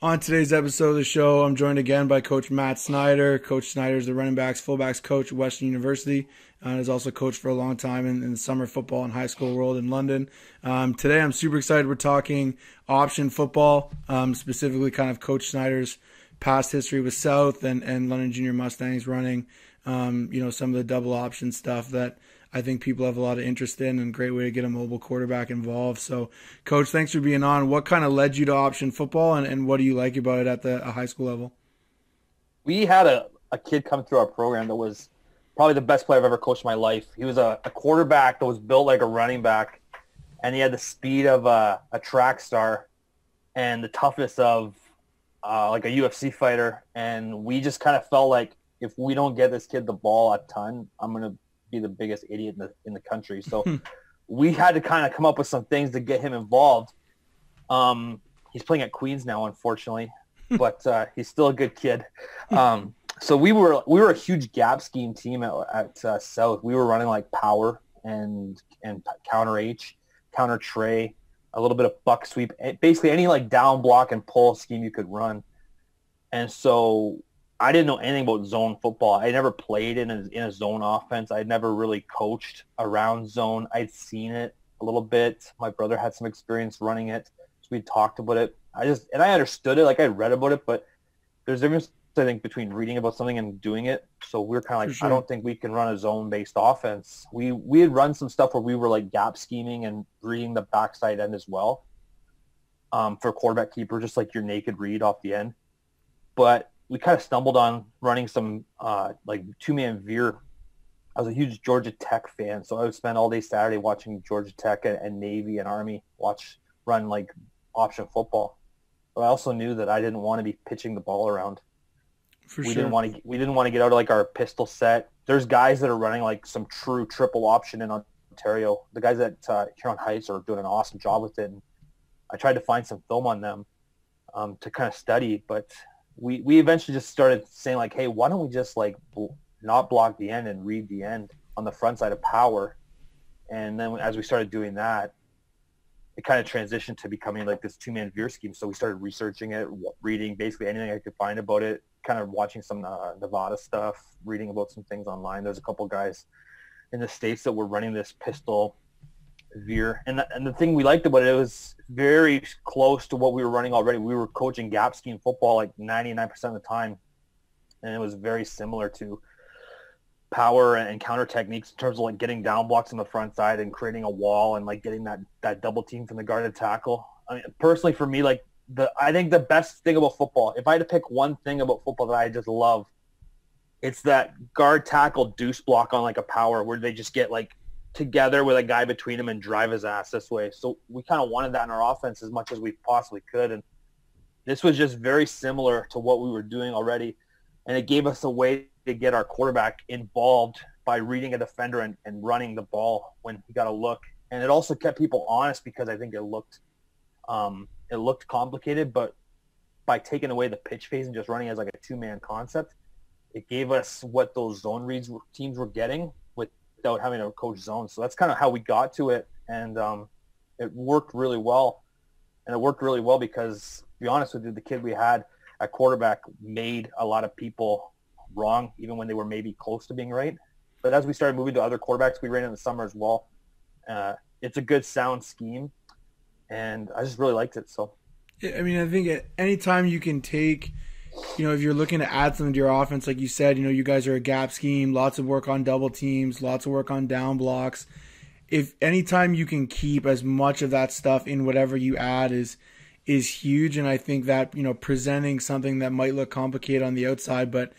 On today's episode of the show, I'm joined again by Coach Matt Snyder. Coach Snyder is the running backs, fullbacks coach at Western University, and has also coached for a long time in the summer football and high school world in London. Today, I'm super excited. We're talking option football, specifically kind of Coach Snyder's past history with South and London Junior Mustangs running, some of the double option stuff that I think people have a lot of interest in, and great way to get a mobile quarterback involved. So, Coach, thanks for being on. What kind of led you to option football, and what do you like about it at the high school level? We had a kid come through our program that was probably the best player I've ever coached in my life. He was a quarterback that was built like a running back, and he had the speed of a track star and the toughness of like a UFC fighter. And we just kind of felt like if we don't get this kid the ball a ton, I'm going to be the biggest idiot in the country. So we had to kind of come up with some things to get him involved. He's playing at Queens now, unfortunately, but he's still a good kid. So we were a huge gap scheme team at South. We were running like power and counter H, counter tray, a little bit of buck sweep, basically any like down block and pull scheme you could run. And so I didn't know anything about zone football. I never played in a zone offense. I'd never really coached around zone. I'd seen it a little bit. My brother had some experience running it, so we talked about it. I understood it. Like I read about it, but there's a difference, I think, between reading about something and doing it. So we were kind of like, sure, I don't think we can run a zone-based offense. We had run some stuff where we were like gap scheming and reading the backside end as well for quarterback keeper, just like your naked read off the end. But we kind of stumbled on running some like two-man VEER. I was a huge Georgia Tech fan, so I would spend all day Saturday watching Georgia Tech and Navy and Army run like option football. But I also knew that I didn't want to be pitching the ball around. We didn't want to get out of like our pistol set. There's guys that are running like some true triple option in Ontario. The guys that here on Heights are doing an awesome job with it. And I tried to find some film on them to kind of study, but we eventually just started saying like, hey, why don't we just like not block the end and read the end on the front side of power? And then as we started doing that, it kind of transitioned to becoming like this two-man VEER scheme. So we started researching it, reading basically anything I could find about it, kind of watching some Nevada stuff, reading about some things online. There's a couple guys in the States that were running this pistol VEER. And the thing we liked about it, it was very close to what we were running already. We were coaching gap scheme football like 99% of the time, and it was very similar to power and counter techniques in terms of like getting down blocks on the front side and creating a wall and like getting that double team from the guard to tackle. I mean, personally for me, like I think the best thing about football, if I had to pick one thing about football that I just love, it's that guard tackle deuce block on like a power where they just get like together with a guy between him and drive his ass this way. So we kind of wanted that in our offense as much as we possibly could. And this was just very similar to what we were doing already. And it gave us a way to get our quarterback involved by reading a defender and running the ball when he got a look. And it also kept people honest because I think it looked complicated, but by taking away the pitch phase and just running as like a two-man concept, it gave us what those zone reads teams were getting without having to coach zone. So that's kind of how we got to it, and it worked really well. And it worked really well because, to be honest with you, the kid we had at quarterback made a lot of people wrong, even when they were maybe close to being right. But as we started moving to other quarterbacks, we ran in the summer as well. It's a good sound scheme, and I just really liked it. So, I mean, I think at any time you can take, if you're looking to add something to your offense, like you said, you guys are a gap scheme, lots of work on double teams, lots of work on down blocks. If anytime you can keep as much of that stuff in whatever you add is huge. And I think that, presenting something that might look complicated on the outside, but,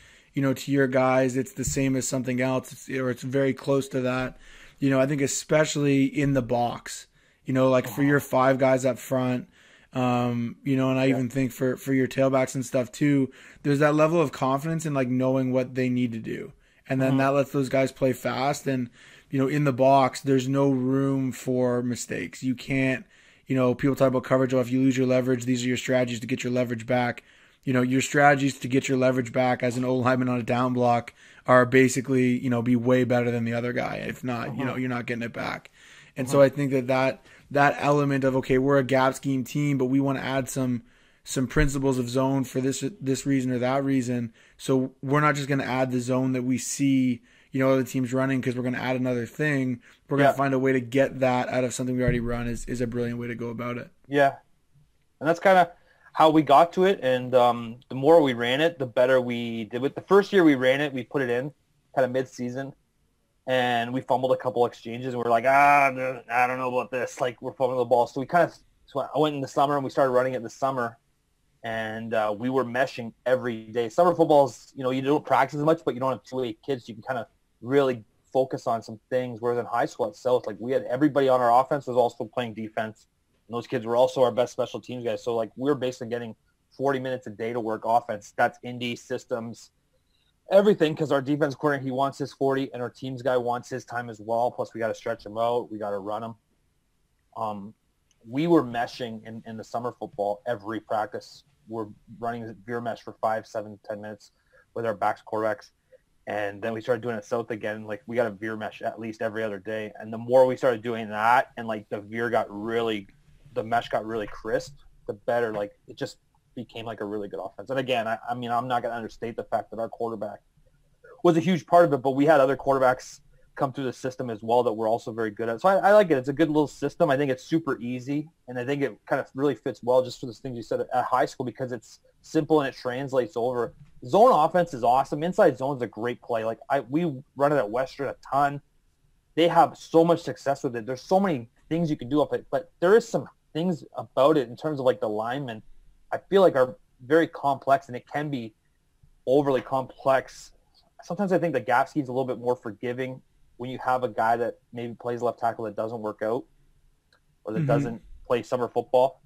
to your guys, it's the same as something else, or it's very close to that. I think especially in the box, like for your five guys up front, and I even think for your tailbacks and stuff too, there's that level of confidence in like knowing what they need to do. And then that lets those guys play fast. And, in the box, there's no room for mistakes. You can't, people talk about coverage. Well, if you lose your leverage, these are your strategies to get your leverage back. Your strategies to get your leverage back as an O lineman on a down block are basically, be way better than the other guy. If not, you're not getting it back. And so I think that element of, okay, we're a gap scheme team, but we want to add some some principles of zone for this reason or that reason. So we're not just going to add the zone that we see, you know, other teams running because we're going to add another thing. We're going to find a way to get that out of something we already run is a brilliant way to go about it. Yeah. And that's kind of how we got to it. And the more we ran it, the better we did it. The first year we ran it, we put it in kind of mid-season. And we fumbled a couple exchanges. And we're like, I don't know about this. Like, we're fumbling the ball. So we kind of I went in the summer and we started running it this summer. And we were meshing every day. Summer football is, you know, you don't practice as much, but you don't have 2 8 kids. You can kind of really focus on some things. Whereas in high school itself, like we had everybody on our offense was also playing defense. And those kids were also our best special teams guys. So like we were basically getting 40 minutes a day to work offense. That's Indy systems, everything. Cause our defense coordinator, he wants his 40 and our teams guy wants his time as well. Plus we got to stretch him out. We got to run him. We were meshing in the summer football every practice. We're running VEER mesh for 5, 7, 10 minutes with our backs, quarterbacks. And then we started doing it South again. Like, we got a VEER mesh at least every other day. And the more we started doing that and, like, the mesh got really crisp, the better. Like, it just became, like, a really good offense. And, again, I mean, I'm not going to understate the fact that our quarterback was a huge part of it, but we had other quarterbacks come through the system as well that we're also very good at. So I like it. It's a good little system. I think it's super easy, and I think it kind of really fits well just for the things you said at high school because it's simple and it translates over. Zone offense is awesome. Inside zone is a great play. Like we run it at Western a ton. They have so much success with it. There's so many things you can do up it, but there is some things about it in terms of like the linemen I feel like are very complex, and it can be overly complex. Sometimes I think the gap scheme is a little bit more forgiving when you have a guy that maybe plays left tackle that doesn't work out or that doesn't play summer football,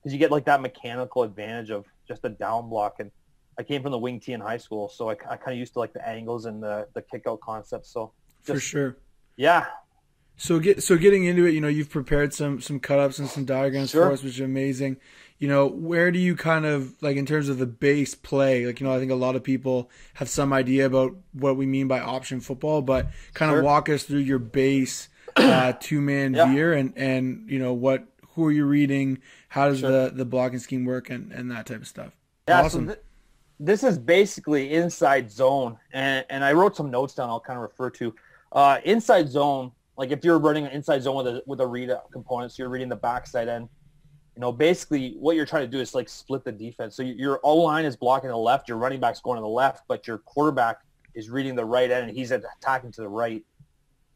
because you get like that mechanical advantage of just a down block. And I came from the wing tee in high school, so I kind of used to like the angles and the kick out concepts. So for sure. Yeah. So getting into it, you know, you've prepared some cut-ups and some diagrams for us, which is amazing. You know, where do you kind of, like, in terms of the base play, like, you know, I think a lot of people have some idea about what we mean by option football, but kind of walk us through your base two-man VEER and you know, who are you reading, how does the blocking scheme work and that type of stuff. Yeah, awesome. So this is basically inside zone, and I wrote some notes down I'll kind of refer to. Inside zone, like if you're running an inside zone with a read-out component, so you're reading the backside end. You know, basically what you're trying to do is like split the defense. So your O-line is blocking the left, your running back's going to the left, but your quarterback is reading the right end and he's attacking to the right.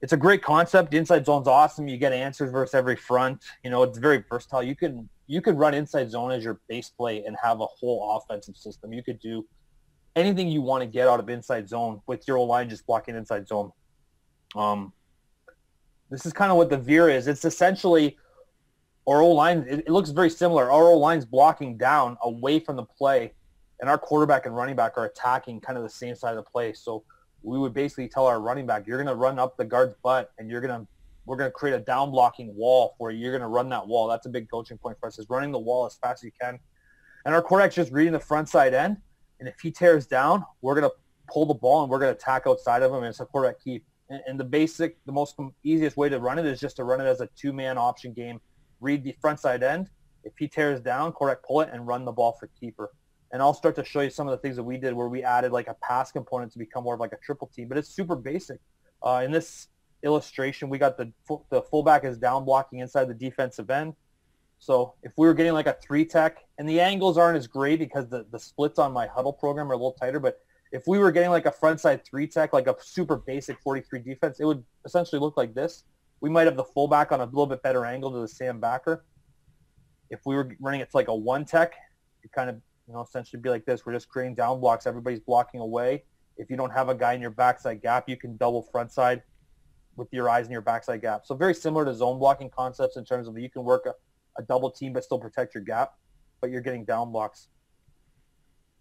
It's a great concept. Inside zone's awesome. You get answers versus every front. You know, it's very versatile. You could run inside zone as your base play and have a whole offensive system. You could do anything you want to get out of inside zone with your O-line just blocking inside zone. This is kind of what the VEER is. It's essentially – our O-line, it looks very similar. Our O-line's blocking down away from the play, and our quarterback and running back are attacking kind of the same side of the play. So we would basically tell our running back, you're going to run up the guard's butt, and we're going to create a down-blocking wall for you. You're going to run that wall. That's a big coaching point for us, is running the wall as fast as you can. And our quarterback's just reading the front side end, and if he tears down, we're going to pull the ball, and we're going to attack outside of him, and it's a quarterback keep. And the most easiest way to run it is just to run it as a two-man option game. Read the front side end. If he tears down, quarterback pull it and run the ball for keeper. And I'll start to show you some of the things that we did where we added like a pass component to become more of like a triple team, but it's super basic. In this illustration, we got the fullback is down blocking inside the defensive end. So if we were getting like a 3-tech, and the angles aren't as great because the splits on my huddle program are a little tighter, but if we were getting like a front side 3-tech, like a super basic 43 defense, it would essentially look like this. We might have the fullback on a little bit better angle to the Sam backer. If we were running it to like a 1-tech, it kind of, you know, essentially be like this. We're just creating down blocks. Everybody's blocking away. If you don't have a guy in your backside gap, you can double frontside with your eyes in your backside gap. So very similar to zone blocking concepts in terms of you can work a double team but still protect your gap, but you're getting down blocks.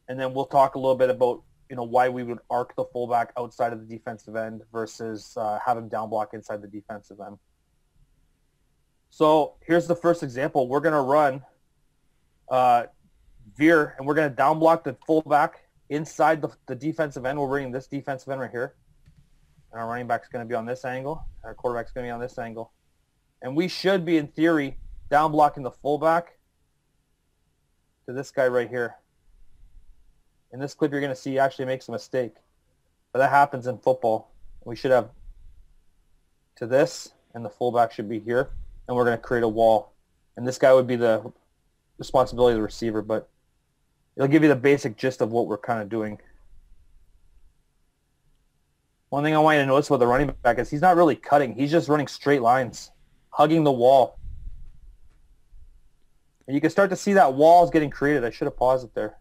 And then we'll talk a little bit about, you know, why we would arc the fullback outside of the defensive end versus have him down block inside the defensive end. So here's the first example. We're going to run VEER, and we're going to down block the fullback inside the defensive end. We're running this defensive end right here. And our running back's going to be on this angle. Our quarterback's going to be on this angle. And we should be, in theory, down blocking the fullback to this guy right here. In this clip, you're going to see he actually makes a mistake. But that happens in football. We should have to this, and the fullback should be here. And we're going to create a wall. And this guy would be the responsibility of the receiver, but it'll give you the basic gist of what we're kind of doing. One thing I want you to notice about the running back is he's not really cutting. He's just running straight lines, hugging the wall. And you can start to see that wall is getting created. I should have paused it there.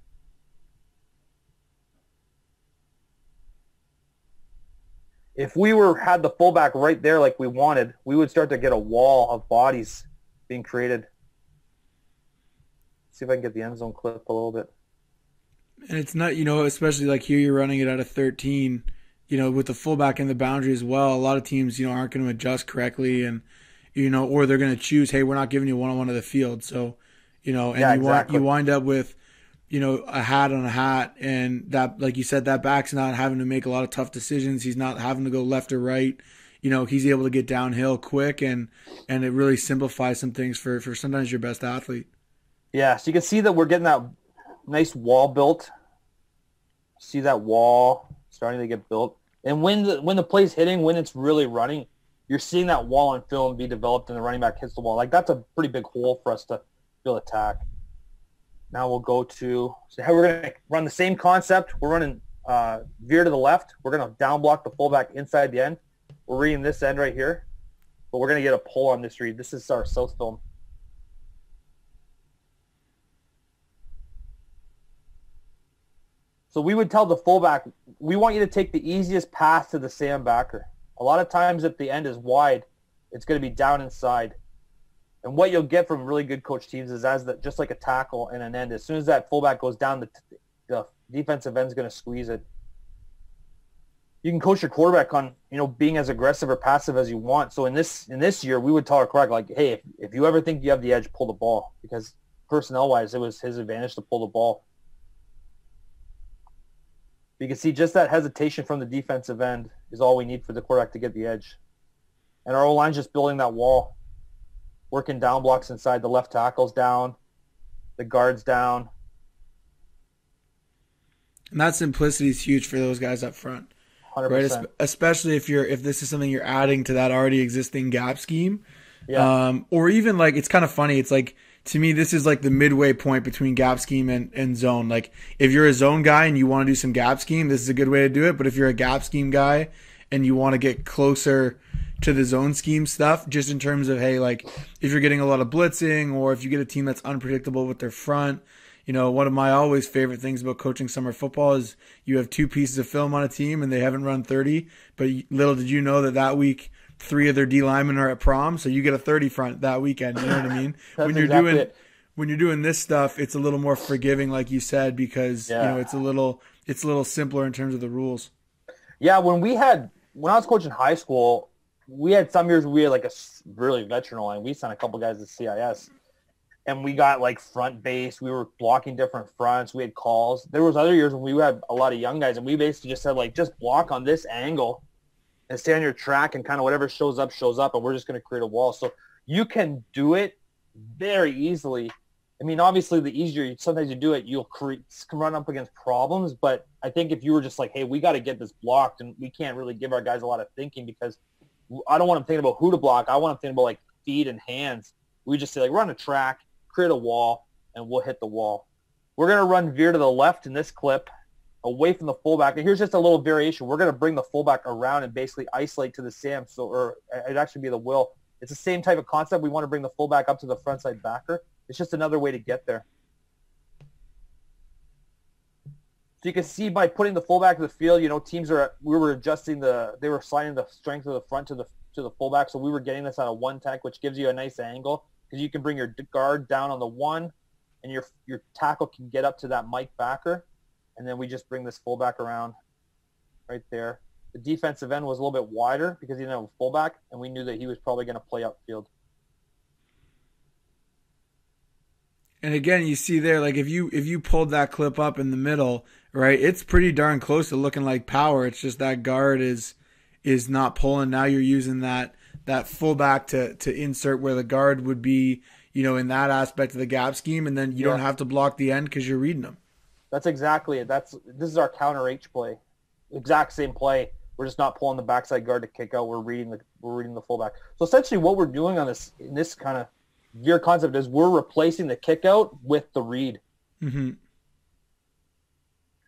If we had the fullback right there like we wanted, we would start to get a wall of bodies being created. See if I can get the end zone clip a little bit. And it's not, you know, especially like here you're running it out of 13, you know, with the fullback in the boundary as well. A lot of teams, you know, aren't going to adjust correctly and, you know, or they're going to choose, hey, we're not giving you one-on-one of the field. So, you know, and yeah, you wind up with, you know, a hat on a hat. And that, like you said, that back's not having to make a lot of tough decisions. He's not having to go left or right. You know, he's able to get downhill quick and it really simplifies some things for sometimes your best athlete. Yeah, so you can see that we're getting that nice wall built. See that wall starting to get built. And when the play's hitting, when it's really running, you're seeing that wall on film be developed and the running back hits the wall. Like, that's a pretty big hole for us to build attack. Now we'll go to – so we're going to run the same concept. We're running veer to the left. We're going to down block the fullback inside the end. We're reading this end right here, but we're going to get a pull on this read. This is our South film. So we would tell the fullback, we want you to take the easiest path to the Sam backer. A lot of times if the end is wide, it's going to be down inside. And what you'll get from really good coach teams is just like a tackle and an end, as soon as that fullback goes down, the defensive end's going to squeeze it. You can coach your quarterback on, you know, being as aggressive or passive as you want. So in this year, we would tell our quarterback, like, hey, if you ever think you have the edge, pull the ball, because personnel-wise, it was his advantage to pull the ball. You can see just that hesitation from the defensive end is all we need for the quarterback to get the edge. And our O-line's just building that wall, working down blocks inside. The left tackle's down, the guard's down. And that simplicity is huge for those guys up front. 100%. Right? Especially if this is something you're adding to that already existing gap scheme. Yeah. Or even, like, it's kind of funny. It's like, to me, this is like the midway point between gap scheme and zone. Like, if you're a zone guy and you want to do some gap scheme, this is a good way to do it. But if you're a gap scheme guy and you want to get closer to the zone scheme stuff, just in terms of, hey, like, if you're getting a lot of blitzing or if you get a team that's unpredictable with their front, you know, one of my always favorite things about coaching summer football is you have two pieces of film on a team and they haven't run 30, but little did you know that week – 3 of their D linemen are at prom, so you get a 30 front that weekend. You know what I mean? When you're doing this stuff, it's a little more forgiving, like you said, because yeah, you know, it's a little simpler in terms of the rules. Yeah, when I was coaching high school, we had some years we had like a really veteran line. We sent a couple guys to CIS, and we got like front base. We were blocking different fronts. We had calls. There was other years when we had a lot of young guys, and we basically just said, like, just block on this angle and stay on your track, and kind of whatever shows up, and we're just going to create a wall. So you can do it very easily. I mean, obviously, the easier sometimes you do it, you'll run up against problems. But I think if you were just like, hey, we got to get this blocked, and we can't really give our guys a lot of thinking because I don't want them thinking about who to block. I want them thinking about, like, feet and hands. We just say, like, run a track, create a wall, and we'll hit the wall. We're going to run veer to the left in this clip, away from the fullback. And here's just a little variation. We're going to bring the fullback around and basically isolate to the Sam. So, or it'd actually be the will. It's the same type of concept. We want to bring the fullback up to the frontside backer. It's just another way to get there. So you can see by putting the fullback to the field, you know, we were sliding the strength of the front to the fullback. So we were getting this out of one tech, which gives you a nice angle because you can bring your guard down on the one and your tackle can get up to that Mike backer. And then we just bring this fullback around right there. The defensive end was a little bit wider because he didn't have a fullback, and we knew that he was probably going to play upfield. And again, you see there, like, if you pulled that clip up in the middle, right, it's pretty darn close to looking like power. It's just that guard is not pulling. Now you're using that that fullback to insert where the guard would be, you know, in that aspect of the gap scheme, and then you don't have to block the end because you're reading them. That's exactly it. This is our counter H play, exact same play. We're just not pulling the backside guard to kick out. We're reading the fullback. So essentially, what we're doing on this in this kind of VEER concept is we're replacing the kick out with the read. Mm-hmm.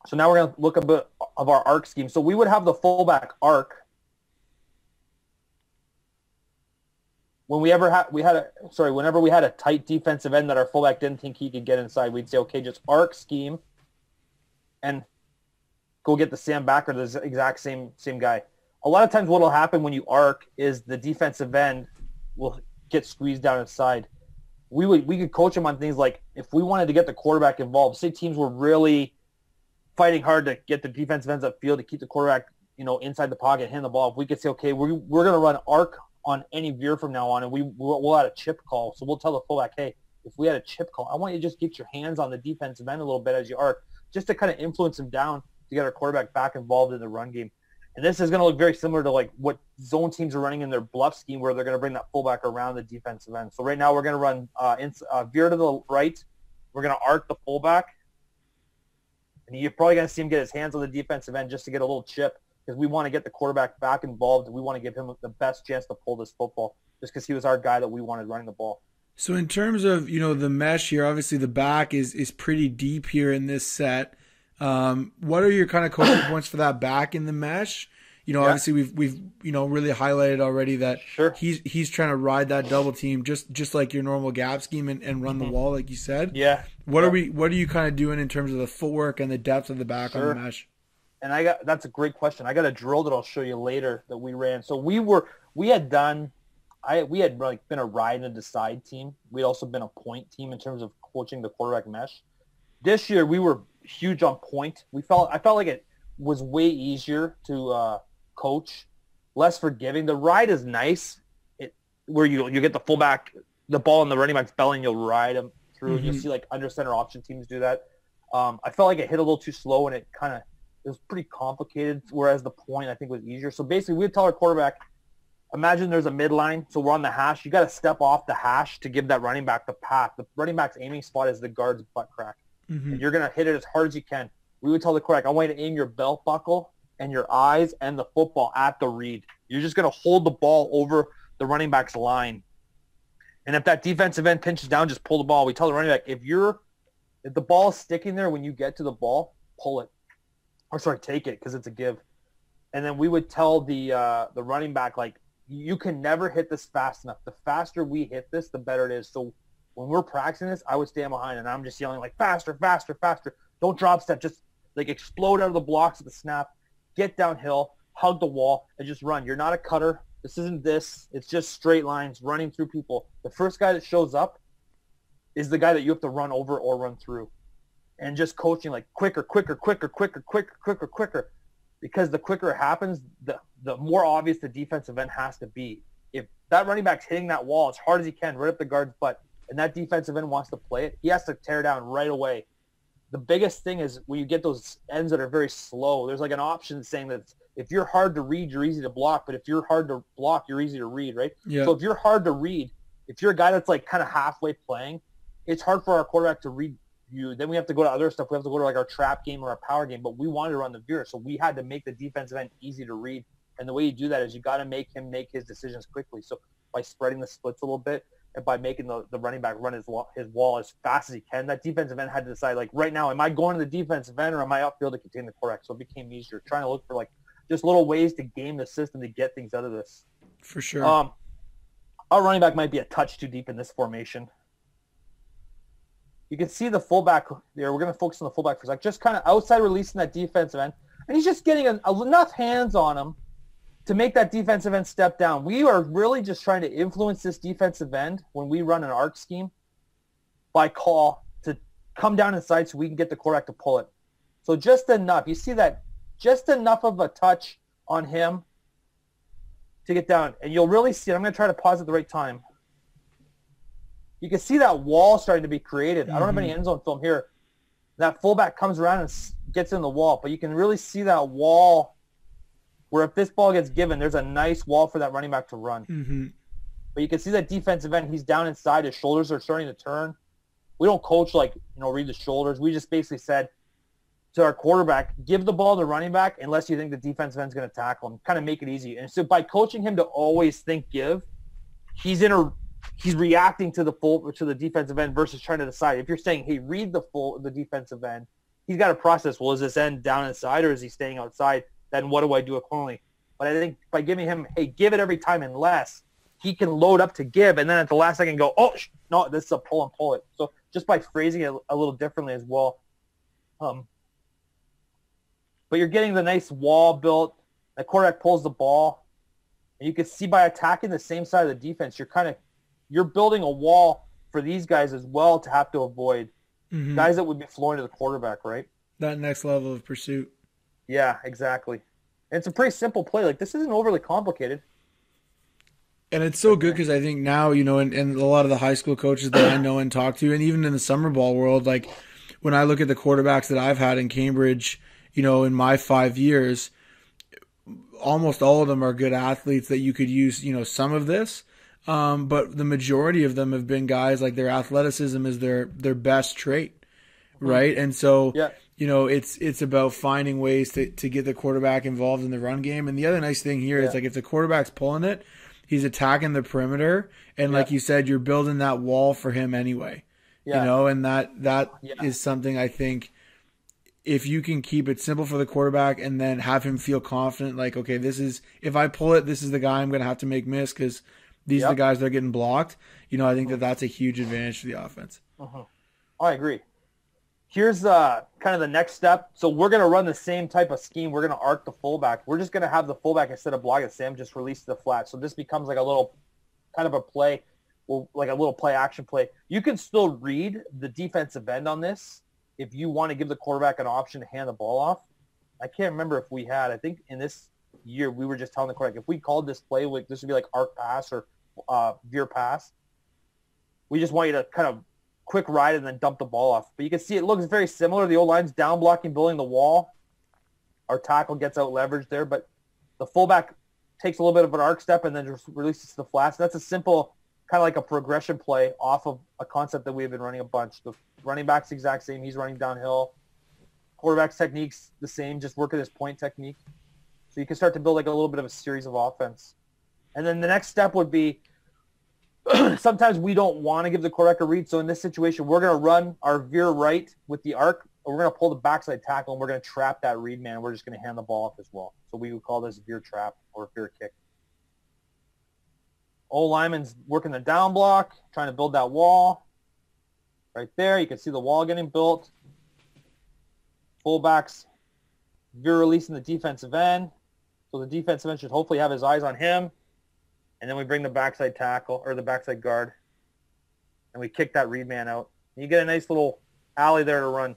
So now we're going to look a bit of our arc scheme. So we would have the fullback arc. Whenever we had a tight defensive end that our fullback didn't think he could get inside, we'd say, okay, just arc scheme, and go get the Sam back or the exact same guy. A lot of times, what will happen when you arc is the defensive end will get squeezed down inside. We could coach them on things like if we wanted to get the quarterback involved. Say teams were really fighting hard to get the defensive ends upfield to keep the quarterback, you know, inside the pocket, hand the ball. If we could say, okay, we're going to run arc on any VEER from now on, and we'll add a chip call. So we'll tell the fullback, hey, if we had a chip call, I want you to just get your hands on the defensive end a little bit as you arc, just to kind of influence them down to get our quarterback back involved in the run game. And this is going to look very similar to like what zone teams are running in their bluff scheme, where they're going to bring that fullback around the defensive end. So right now we're going to run VEER to the right. We're going to arc the fullback. And you're probably going to see him get his hands on the defensive end just to get a little chip, because we want to get the quarterback back involved. We want to give him the best chance to pull this football, just because he was our guy that we wanted running the ball. So in terms of, you know, the mesh here, obviously the back is pretty deep here in this set. What are your kind of coaching points for that back in the mesh? You know, obviously we've you know, really highlighted already that he's trying to ride that double team just like your normal gap scheme and run the wall, like you said. Yeah. What are you kind of doing in terms of the footwork and the depth of the back on the mesh? And that's a great question. I got a drill that I'll show you later that we ran. So we had been a ride and decide team. We'd also been a point team in terms of coaching the quarterback mesh. This year we were huge on point. I felt like it was way easier to coach, less forgiving. The ride is nice, where you get the fullback, the ball in the running back's belly, and you'll ride him through. Mm-hmm. You'll see like under center option teams do that. I felt like it hit a little too slow, and it was pretty complicated, whereas the point I think was easier. So basically we'd tell our quarterback, imagine there's a midline, so we're on the hash. You got to step off the hash to give that running back the path. The running back's aiming spot is the guard's butt crack. Mm-hmm. And you're going to hit it as hard as you can. We would tell the quarterback, I want you to aim your belt buckle and your eyes and the football at the read. You're just going to hold the ball over the running back's line. And if that defensive end pinches down, just pull the ball. We tell the running back, if the ball is sticking there when you get to the ball, pull it. Or sorry, take it, because it's a give. And then we would tell the running back, like, you can never hit this fast enough. The faster we hit this, the better it is. So when we're practicing this, I would stand behind, and I'm just yelling, like, faster, faster, faster. Don't drop step. Just, like, explode out of the blocks at the snap. Get downhill. Hug the wall. And just run. You're not a cutter. This isn't this. It's just straight lines running through people. The first guy that shows up is the guy that you have to run over or run through. And just coaching like quicker, quicker, quicker, quicker, quicker, quicker, quicker, because the quicker it happens, the more obvious the defensive end has to be. If that running back's hitting that wall as hard as he can, right up the guard's butt, and that defensive end wants to play it, he has to tear down right away. The biggest thing is when you get those ends that are very slow, there's like an option saying that if you're hard to read, you're easy to block, but if you're hard to block, you're easy to read, right? Yeah. So if you're hard to read, if you're a guy that's like kind of halfway playing, it's hard for our quarterback to read you. Then we have to go to other stuff. We have to go to like our trap game or our power game, but we wanted to run the VEER, so we had to make the defensive end easy to read. And the way you do that is you got to make him make his decisions quickly. So by spreading the splits a little bit and by making the running back run his wall as fast as he can, that defensive end had to decide, like, right now, am I going to the defensive end or am I upfield to contain the quarterback? So it became easier, trying to look for like just little ways to game the system to get things out of this. For sure. Our running back might be a touch too deep in this formation. You can see the fullback there. We're going to focus on the fullback for a sec. Just kind of outside releasing that defensive end. And he's just getting enough hands on him to make that defensive end step down. We are really just trying to influence this defensive end when we run an arc scheme by call to come down inside so we can get the quarterback to pull it. So just enough. You see that? Just enough of a touch on him to get down. And you'll really see it. I'm going to try to pause at the right time. You can see that wall starting to be created. Mm-hmm. I don't have any end zone film here. That fullback comes around and gets in the wall, but you can really see that wall where if this ball gets given, there's a nice wall for that running back to run. Mm-hmm. But you can see that defensive end, he's down inside. His shoulders are starting to turn. We don't coach, like, you know, read the shoulders. We just basically said to our quarterback, give the ball to running back unless you think the defensive end's going to tackle him. Kind of make it easy. And so by coaching him to always think give, he's reacting to the defensive end versus trying to decide. If you're saying, hey, read the defensive end, he's got to process, well, is this end down inside or is he staying outside? Then what do I do accordingly? But I think by giving him, hey, give it every time unless he can load up to give, and then at the last second go, oh, no, this is a pull and pull it. So just by phrasing it a little differently as well. But you're getting the nice wall built. The quarterback pulls the ball. And you can see by attacking the same side of the defense, you're building a wall for these guys as well to have to avoid. Mm-hmm. Guys that would be flowing to the quarterback, right? That next level of pursuit. Yeah, exactly. And it's a pretty simple play. Like, this isn't overly complicated. And it's so good because I think now, you know, and a lot of the high school coaches that I know and talk to, and even in the summer ball world, like when I look at the quarterbacks that I've had in Cambridge, you know, in my 5 years, almost all of them are good athletes that you could use, you know, some of this. But the majority of them have been guys like their athleticism is their best trait. Right. And so, yeah. You know, it's about finding ways to get the quarterback involved in the run game. And the other nice thing here is, like, if the quarterback's pulling it, he's attacking the perimeter, and like you said, you're building that wall for him anyway. You know, and that is something I think if you can keep it simple for the quarterback and then have him feel confident, like, okay, this is, if I pull it, this is the guy I'm going to have to make miss because these are the guys that are getting blocked. You know, I think that's a huge advantage to the offense. Uh-huh. I agree. Here's kind of the next step. So we're going to run the same type of scheme. We're going to arc the fullback. We're just going to have the fullback, instead of blocking Sam, just release the flat. So this becomes like a little kind of a play, like a little play-action play. You can still read the defensive end on this if you want to give the quarterback an option to hand the ball off. I can't remember if we had. I think in this year we were just telling the quarterback, if we called this play, this would be like arc pass or veer pass. We just want you to kind of quick ride and then dump the ball off. But you can see it looks very similar. The O-line's down blocking, building the wall. Our tackle gets out leverage there, but the fullback takes a little bit of an arc step and then just releases the flash. That's a simple kind of like a progression play off of a concept that we've been running a bunch. The running back's the exact same. He's running downhill. Quarterback's technique's the same, just working his point technique. So you can start to build like a little bit of a series of offense. And then the next step would be sometimes we don't want to give the quarterback a read, so in this situation, we're going to run our veer right with the arc, and we're going to pull the backside tackle, and we're going to trap that read man, and we're just going to hand the ball off as well. So we would call this veer trap or veer kick. Old lineman's working the down block, trying to build that wall. Right there, you can see the wall getting built. Fullback's veer releasing the defensive end, so the defensive end should hopefully have his eyes on him. And then we bring the backside tackle or the backside guard, and we kick that read man out. And you get a nice little alley there to run.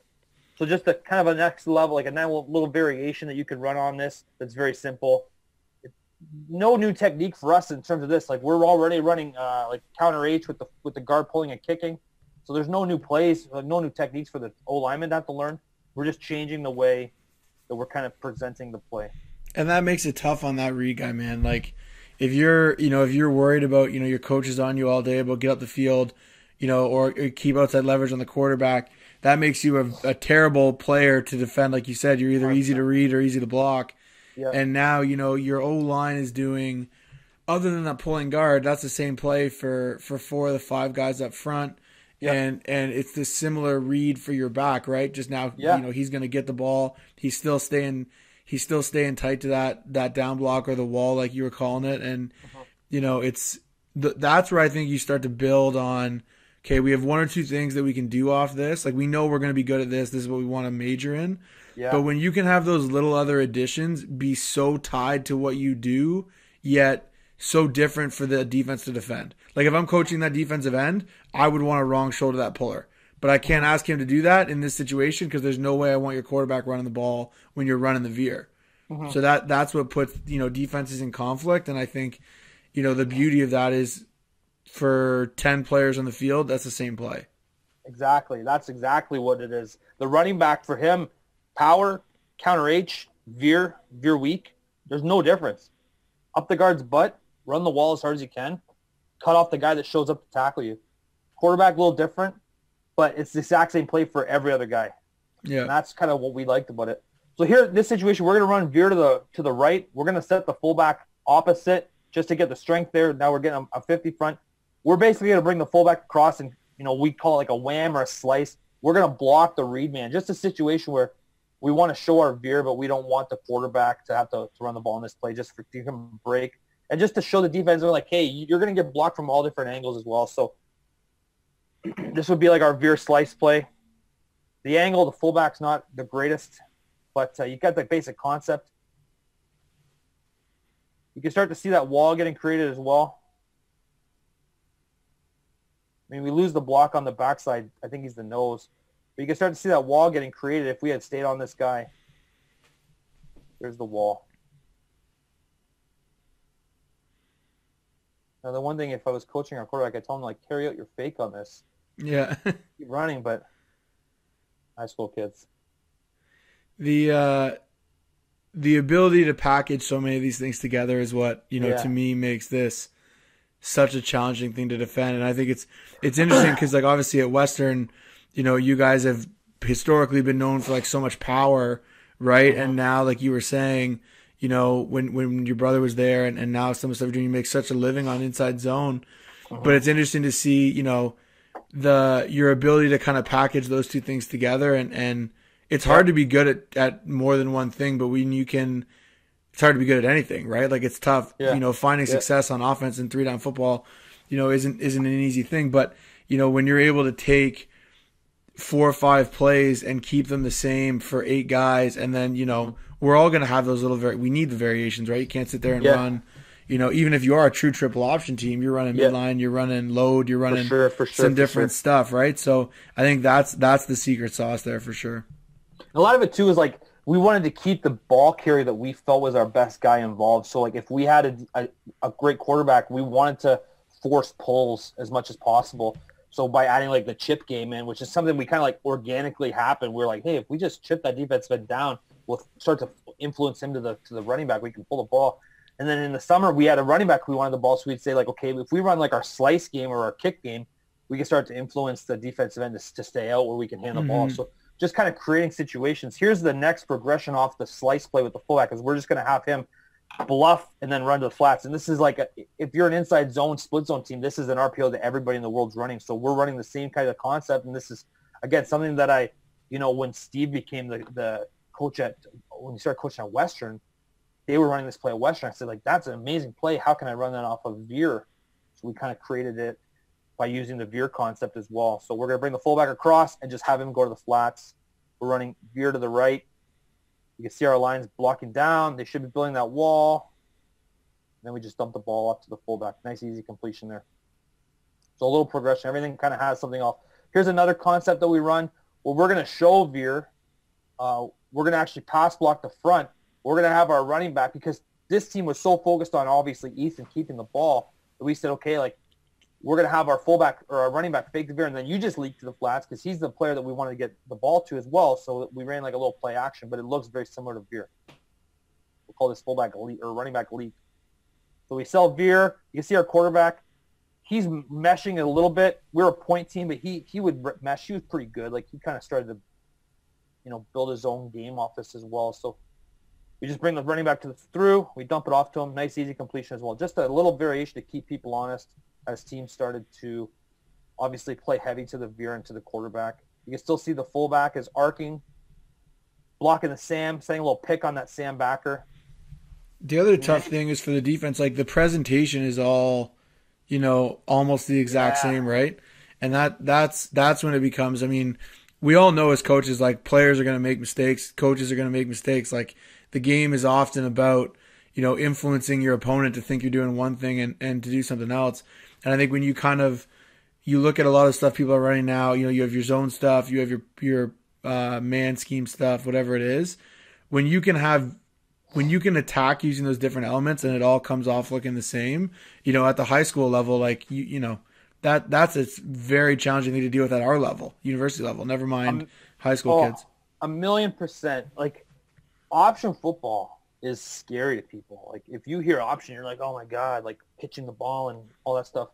So just a kind of a next level, like a nice little variation that you can run on this that's very simple. No new technique for us in terms of this. Like, we're already running like counter H with the guard pulling and kicking. So there's no new plays, no new techniques for the O-lineman to have to learn. We're just changing the way that we're kind of presenting the play. And that makes it tough on that read guy, man. Like, If you're worried about, you know, your coach is on you all day about get up the field, you know, or keep outside leverage on the quarterback, that makes you a terrible player to defend. Like you said, you're either easy to read or easy to block. Yeah. And now, you know, your O-line is doing, other than that pulling guard, that's the same play for four of the five guys up front. Yeah. And it's this similar read for your back, right? Just now, you know, he's going to get the ball. He's still staying tight to that down block or the wall, like you were calling it. And, you know, that's where I think you start to build on, okay, we have one or two things that we can do off this. Like, we know we're going to be good at this. This is what we want to major in. Yeah. But when you can have those little other additions be so tied to what you do, yet so different for the defense to defend. Like, if I'm coaching that defensive end, I would want to wrong shoulder that puller. But I can't ask him to do that in this situation because there's no way I want your quarterback running the ball when you're running the veer. Mm-hmm. So that's what puts, you know, defenses in conflict. And I think, you know, the beauty of that is for 10 players on the field, that's the same play. Exactly. That's exactly what it is. The running back for him, power, counter H, veer weak. There's no difference. Up the guard's butt, run the wall as hard as you can, cut off the guy that shows up to tackle you. Quarterback, a little different, but it's the exact same play for every other guy. Yeah. And that's kind of what we liked about it. So here, in this situation, we're going to run Veer to the right. We're going to set the fullback opposite just to get the strength there. Now we're getting a 50 front. We're basically going to bring the fullback across and, you know, we call it like a wham or a slice. We're going to block the read man. Just a situation where we want to show our Veer, but we don't want the quarterback to have to run the ball in this play just for give him a break. And just to show the defense, they're like, hey, you're going to get blocked from all different angles as well. So this would be like our Veer slice play. The angle, the fullback's not the greatest, but you got the basic concept. You can start to see that wall getting created as well. I mean, we lose the block on the backside. I think he's the nose. But you can start to see that wall getting created if we had stayed on this guy. There's the wall. Now, the one thing, if I was coaching our quarterback, I'd tell him, like, carry out your fake on this. Yeah. Keep running, but high school kids. The ability to package so many of these things together is what, you know, to me makes this such a challenging thing to defend. And I think it's interesting because, like, obviously at Western, you know, you guys have historically been known for, like, so much power, right? And now, like you were saying, you know, when your brother was there and now some of the stuff you're doing, you make such a living on inside zone. But it's interesting to see, you know, your ability to kind of package those two things together. And it's hard to be good at more than one thing, but when you can, it's hard to be good at anything, right? Like, it's tough, you know, finding success on offense in 3-down football, you know, isn't an easy thing. But, you know, when you're able to take 4 or 5 plays and keep them the same for 8 guys, and then, you know, we're all going to have those little, we need the variations, right? You can't sit there and run, you know, even if you are a true triple option team, you're running midline, you're running load, you're running for different stuff, right? So I think that's the secret sauce there for sure. A lot of it too is, like, we wanted to keep the ball carrier that we felt was our best guy involved. So, like, if we had a great quarterback, we wanted to force pulls as much as possible. So by adding, like, the chip game in, which is something we kind of, like, organically happened, we're like, hey, if we just chip that defenseman down, we'll start to influence him to the running back. We can pull the ball. And then in the summer, we had a running back who wanted the ball, so we'd say, like, okay, if we run, like, our slice game or our kick game, we can start to influence the defensive end to stay out where we can hand the ball. So just kind of creating situations. Here's the next progression off the slice play with the fullback, because we're just going to have him bluff and then run to the flats. And this is like, if you're an inside zone, split zone team, this is an RPO that everybody in the world's running. So we're running the same kind of concept. And this is, again, something that I, you know, when Steve became the coach when he started coaching at Western, they were running this play at Western. I said, like, that's an amazing play. How can I run that off of Veer? So we kind of created it by using the Veer concept as well. So we're going to bring the fullback across and just have him go to the flats. We're running Veer to the right. You can see our lines blocking down. They should be building that wall. And then we just dump the ball up to the fullback. Nice, easy completion there. So a little progression. Everything kind of has something off. Here's another concept that we run. Well, we're going to show Veer. We're going to actually pass block the front. We're going to have our running back, because this team was so focused on, obviously, Ethan keeping the ball, that we said, okay, like, we're going to have our fullback or our running back fake the Veer, and then you just leak to the flats, because he's the player that we wanted to get the ball to as well. So we ran like a little play action, but it looks very similar to Veer. We'll call this fullback leak or running back leak. So we sell Veer. You can see our quarterback. He's meshing a little bit. We're a point team, but he would mesh. He was pretty good. Like, he kind of started to, you know, build his own game off this as well. So we just bring the running back to the through. We dump it off to him. Nice, easy completion as well. Just a little variation to keep people honest, as teams started to obviously play heavy to the Veer and to the quarterback. You can still see the fullback is arcing, blocking the Sam, setting a little pick on that Sam backer. The other tough thing is for the defense, like, the presentation is all, you know, almost the exact same, right? And that's when it becomes, I mean, we all know as coaches, like, players are going to make mistakes. Coaches are going to make mistakes. Like, the game is often about, you know, influencing your opponent to think you're doing one thing and to do something else. And I think when you kind of, you look at a lot of stuff people are running now, you know, you have your zone stuff, you have your man scheme stuff, whatever it is. When you can attack using those different elements and it all comes off looking the same, you know, at the high school level, like, you know, that's a very challenging thing to deal with at our level, university level, never mind high school kids. 1,000,000%. Like, option football is scary to people. Like, if you hear option, you're like, oh my God, like pitching the ball and all that stuff.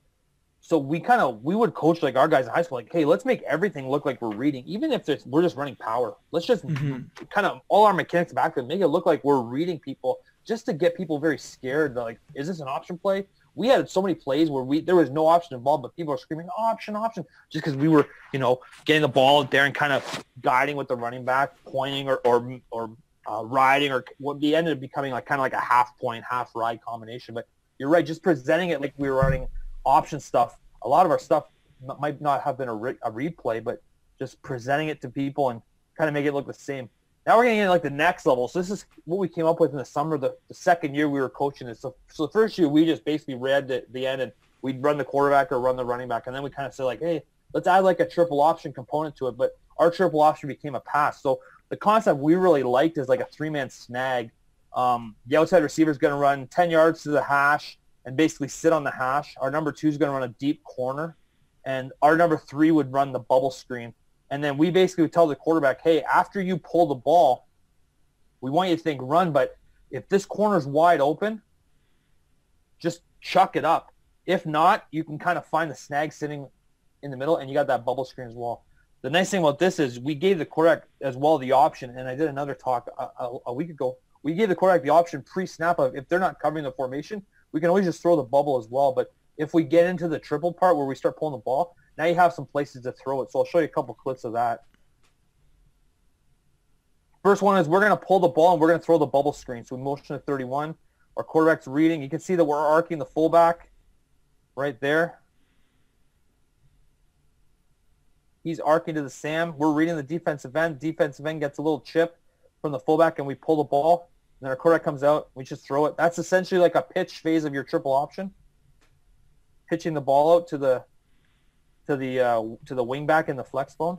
So we would coach like our guys in high school, like, hey, let's make everything look like we're reading. Even if we're just running power, let's just kind of all our mechanics back to make it look like we're reading people, just to get people very scared. They're like, is this an option play? We had so many plays where there was no option involved, but people are screaming, option, option, just because we were, getting the ball out there and kind of guiding with the running back, pointing or riding, or what ended up becoming like kind of like a half point, half ride combination. But you're right, just presenting it like we were running option stuff. A lot of our stuff might not have been a replay, but just presenting it to people and kind of make it look the same. Now we're going to get like the next level. So this is what we came up with in the summer, the second year we were coaching it. So the first year we just basically read the end, and we'd run the quarterback or run the running back. And then we kind of said like, hey, let's add like a triple option component to it. But our triple option became a pass. So the concept we really liked is like a three-man snag. The outside receiver is going to run 10 yards to the hash and basically sit on the hash. Our number two is going to run a deep corner. And our number three would run the bubble screen. And then we basically would tell the quarterback, hey, after you pull the ball, we want you to think run, but if this corner's wide open, just chuck it up. If not, you can kind of find the snag sitting in the middle, and you got that bubble screen as well. The nice thing about this is we gave the quarterback as well the option, and I did another talk a week ago. We gave the quarterback the option pre-snap of if they're not covering the formation, we can always just throw the bubble as well. But if we get into the triple part where we start pulling the ball, now you have some places to throw it. So I'll show you a couple clips of that. First one is we're going to pull the ball and we're going to throw the bubble screen. So we motion to 31. Our quarterback's reading. You can see that we're arcing the fullback right there. He's arcing to the Sam. We're reading the defensive end. Defensive end gets a little chip from the fullback, and we pull the ball. And then our quarterback comes out. We just throw it. That's essentially like a pitch phase of your triple option. Pitching the ball out to the wing back in the flex bone,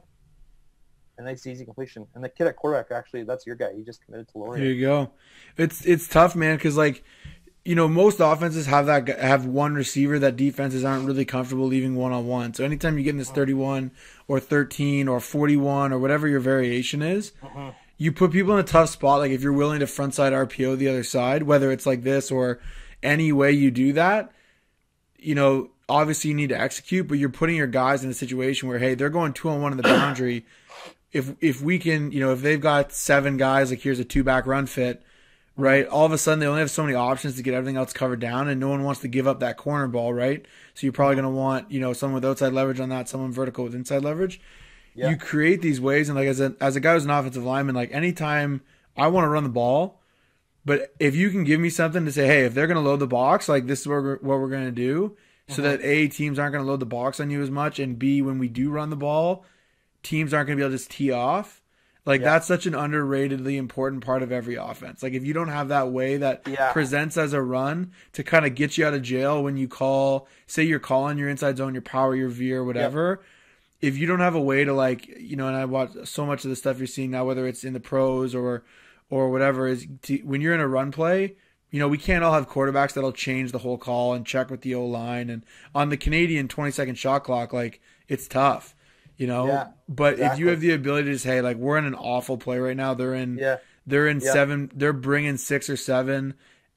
and nice easy completion. And the kid at quarterback, actually, that's your guy. He just committed to Lori. There you go. It's tough, man, because like, most offenses have one receiver that defenses aren't really comfortable leaving one-on-one. So anytime you get in this 31 or 13 or 41 or whatever your variation is, you put people in a tough spot. Like if you're willing to frontside RPO the other side, whether it's like this or any way you do that, obviously you need to execute, but you're putting your guys in a situation where, hey, they're going 2-on-1 in the boundary. If we can, if they've got seven guys, like here's a two-back run fit, right? All of a sudden they only have so many options to get everything else covered down, and no one wants to give up that corner ball, right? So you're probably going to want, someone with outside leverage on that, someone vertical with inside leverage. Yeah. You create these ways, and like as a guy who's an offensive lineman, like anytime I want to run the ball, but if you can give me something to say, hey, if they're going to load the box, like this is what we're going to do, so that A, teams aren't going to load the box on you as much, and B, when we do run the ball, teams aren't going to be able to just tee off. Like that's such an underratedly important part of every offense. Like if you don't have that way that presents as a run to kind of get you out of jail when you call, say you're calling your inside zone, your power, your veer, whatever. If you don't have a way to like, and I watch so much of the stuff you're seeing now, whether it's in the pros or whatever, is when you're in a run play, we can't all have quarterbacks that'll change the whole call and check with the O-line. And on the Canadian 20-second shot clock, like, it's tough, But exactly. If you have the ability to say, like, we're in an awful play right now. They're in seven. They're bringing 6 or 7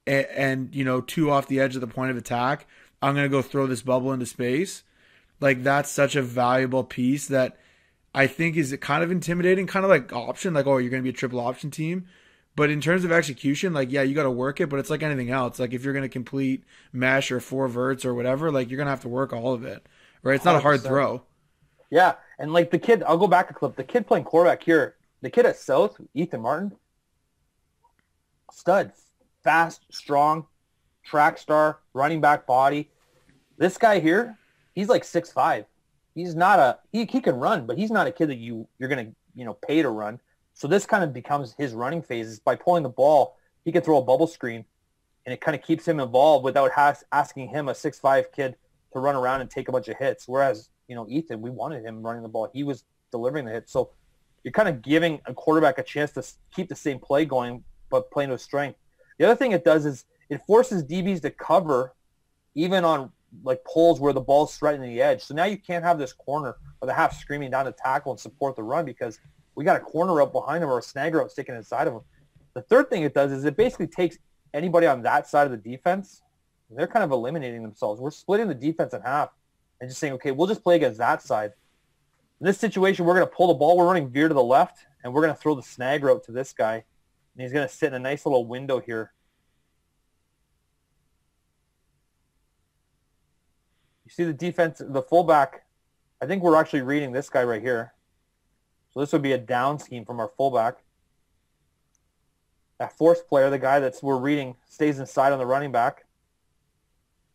and 2 off the edge of the point of attack. I'm going to go throw this bubble into space. Like, that's such a valuable piece that I think is kind of intimidating, kind of like option. Like, oh, you're going to be a triple option team. But in terms of execution, like, yeah, you got to work it, but it's like anything else. Like if you're going to complete mesh or 4 verts or whatever, like you're going to have to work all of it, right? It's not 100%. A hard throw. Yeah. And like the kid, I'll go back a clip. The kid playing quarterback here, the kid at South, Ethan Martin, stud, fast, strong, track star, running back body. This guy here, he's like 6'5". He's not he can run, but he's not a kid that you're going to, pay to run. So this kind of becomes his running phases. By pulling the ball, he can throw a bubble screen, and it kind of keeps him involved without asking him, a 6'5" kid, to run around and take a bunch of hits. Whereas, Ethan, we wanted him running the ball. He was delivering the hits. So you're kind of giving a quarterback a chance to keep the same play going, but playing to his strength. The other thing it does is it forces DBs to cover even on like pulls where the ball's threatening the edge. So now you can't have this corner or the half screaming down to tackle and support the run because we got a corner up behind him or a snagger up sticking inside of him. The third thing it does is it basically takes anybody on that side of the defense, and they're kind of eliminating themselves. We're splitting the defense in half and just saying, okay, we'll just play against that side. In this situation, we're going to pull the ball. We're running veer to the left, and we're going to throw the snag route to this guy, and he's going to sit in a nice little window here. You see the defense, the fullback, I think we're actually reading this guy right here. So this would be a down scheme from our fullback. That fourth player, the guy that's we're reading, stays inside on the running back.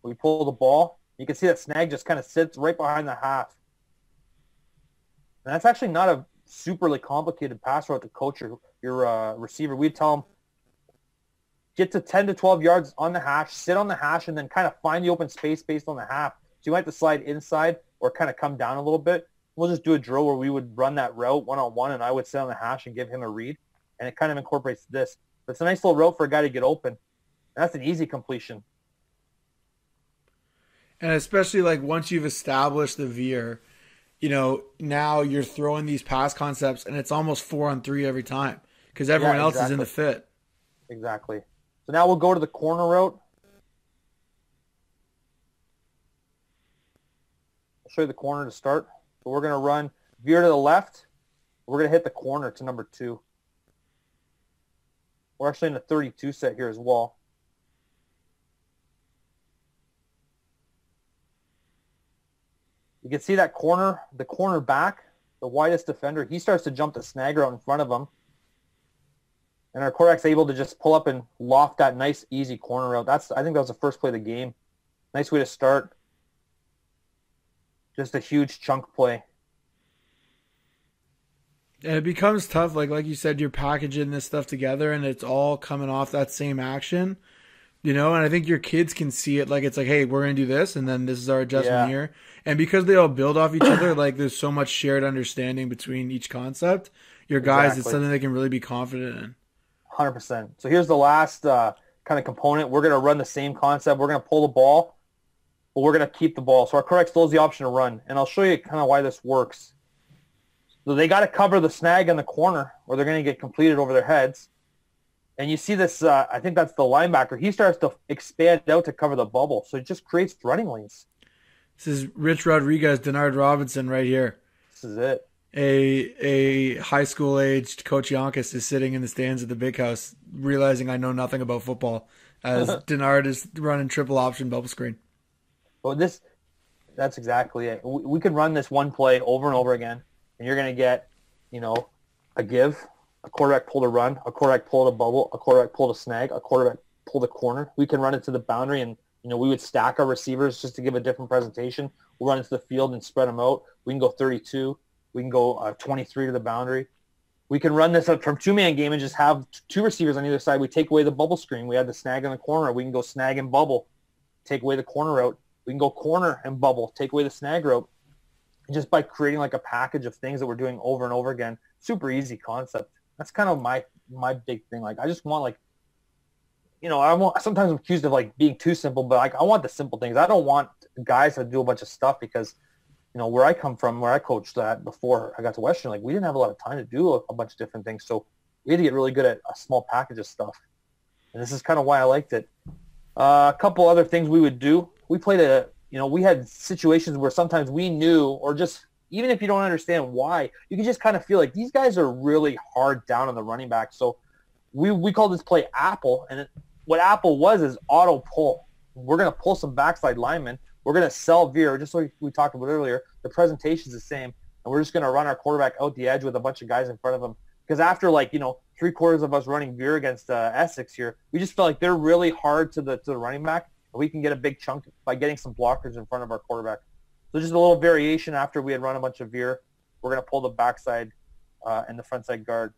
We pull the ball. You can see that snag just kind of sits right behind the half. And that's actually not a superly complicated pass route to coach your receiver. We'd tell him, get to 10 to 12 yards on the hash, sit on the hash, and then kind of find the open space based on the half. So you might have to slide inside or kind of come down a little bit. We'll just do a drill where we would run that route one-on-one, and I would sit on the hash and give him a read. And it kind of incorporates this. But it's a nice little route for a guy to get open. And that's an easy completion. And especially like once you've established the veer, you know, now you're throwing these pass concepts and it's almost 4-on-3 every time because everyone else is in the fit. Exactly. So now we'll go to the corner route. I'll show you the corner to start. So we're going to run veer to the left. We're going to hit the corner to number 2. We're actually in a 32 set here as well. You can see that corner, the corner back, the widest defender. He starts to jump the snagger out in front of him. And our quarterback's able to just pull up and loft that nice, easy corner out. I think that was the first play of the game. Nice way to start. Just a huge chunk play. And it becomes tough, like you said, you're packaging this stuff together and it's all coming off that same action, you know, and I think your kids can see it. Like, it's like, hey, we're going to do this, and then this is our adjustment here. And because they all build off each other, like there's so much shared understanding between each concept, your guys, it's something they can really be confident in. 100%. So here's the last kind of component. We're going to run the same concept. We're going to pull the ball, but we're going to keep the ball. So our quarterback still has the option to run, and I'll show you kind of why this works. So they got to cover the snag in the corner or they're going to get completed over their heads. And you see this, I think that's the linebacker. He starts to expand out to cover the bubble. So it just creates running lanes. This is Rich Rodriguez, Denard Robinson right here. This is it. A high school-aged Coach Yonkis is sitting in the stands at the Big House realizing I know nothing about football as Denard is running triple option bubble screen. Well, that's exactly it. We can run this one play over and over again. And you're going to get, you know, a give, a quarterback pull to run, a quarterback pull to bubble, a quarterback pull to snag, a quarterback pull to corner. We can run it to the boundary and, you know, we would stack our receivers just to give a different presentation. We'll run into the field and spread them out. We can go 32. We can go 23 to the boundary. We can run this up from two-man game and just have two receivers on either side. We take away the bubble screen. We had the snag in the corner. We can go snag and bubble, take away the corner route. We can go corner and bubble, take away the snag route. Just by creating like a package of things that we're doing over and over again, super easy concept. That's kind of my big thing. Like I just want like, you know, sometimes I'm accused of like being too simple, but like I want the simple things. I don't want guys to do a bunch of stuff because, you know, where I come from, where I coached that before I got to Western, like we didn't have a lot of time to do a bunch of different things. So we had to get really good at a small package of stuff. And this is kind of why I liked it. A couple other things we would do. We played you know, we had situations where sometimes we knew, or just even if you don't understand why, you can just kind of feel like these guys are really hard down on the running back. So we call this play Apple, and what Apple was is auto pull. We're going to pull some backside linemen. We're going to sell veer, just like we talked about earlier. The presentation's the same, and we're just going to run our quarterback out the edge with a bunch of guys in front of him. Because after like, you know, three-quarters of us running veer against Essex here, we just felt like they're really hard to the running back. We can get a big chunk by getting some blockers in front of our quarterback. So just a little variation after we had run a bunch of veer. We're going to pull the backside and the frontside guard.